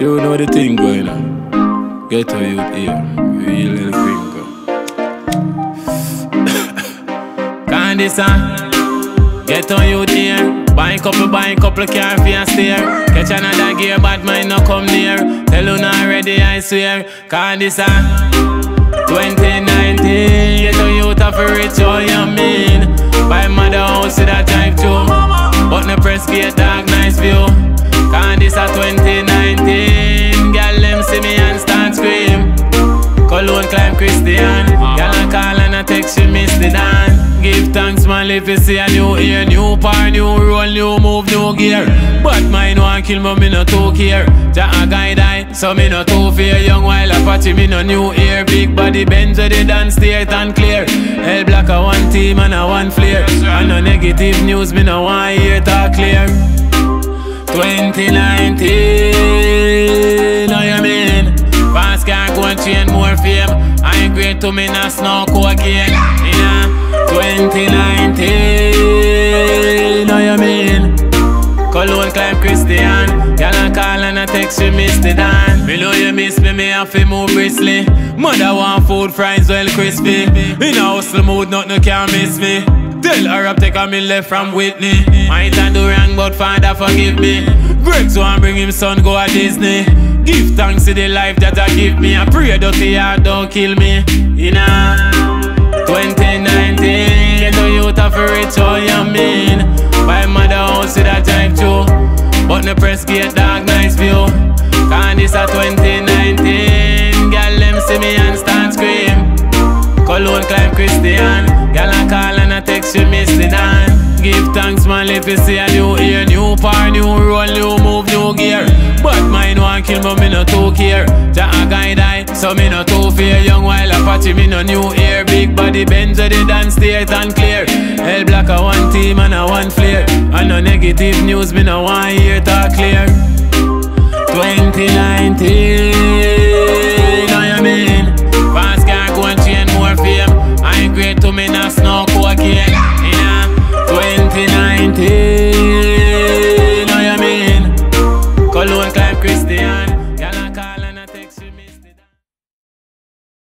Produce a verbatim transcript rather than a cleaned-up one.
You know the thing going on. Get to you here, you little finger. Candy son, get on you here. Buy a couple, buy a couple car for your steer. Catch another gear, bad mind no come near. Tell you not ready, I swear. Candy son, twenty nineteen. Get on you to rich, all you mean. Buy mother house to that drive through. But no press gate, dark, nice view. Can't this a twenty nineteen. Girl, them see me and start scream. Cologne climb Christian. Girl, I call and I text, she miss the dance. Give thanks, man, if you see a new ear. New par, new roll, new move, new gear. But mine won't kill me, me no too care. Ja a guy die, so me no too fear. Young wild Apache, me no new ear. Big body bends with the dance, straight and clear. Hell black a one team and a one flare. And no negative news, me no want hear talk clear. twenty nineteen, know you mean? Fast car, gold chain, more fame. I ain't great to me, not snow cocaine. Yeah, twenty nineteen, know you mean? Cologne climb Christian. Y'all a call and a text, she miss the dance. Me know you miss me, me have to move briskly. Mother want food, fries well crispy. In a hustle mood, nothing can miss me. Tell her up, take a me left from Whitney. I done do wrong, but Father forgive me. Greg so I bring him son go a Disney. Give thanks to the life that I give me. I pray that the heart don't kill me. You know, twenty nineteen. Get the youth of rich, all you mean. Buy mother house to that drive through. But no press gate, dark, nice view. Can't this a twenty nineteen. Girl, them see me and start scream. Cologne climb Christian. Girl, I call and I text, you miss the dance. Give thanks, man, if you see a new ear. New par, new roll, new move, new gear. But mine won't kill me, me no too care. Ja a guy die, so me no too fear. Young wild Apache, me no new ear. Big body bends with the dance, straight and clear. Hell black a one team and a one flare. And no negative news, me no want hear talk clear. twenty nineteen.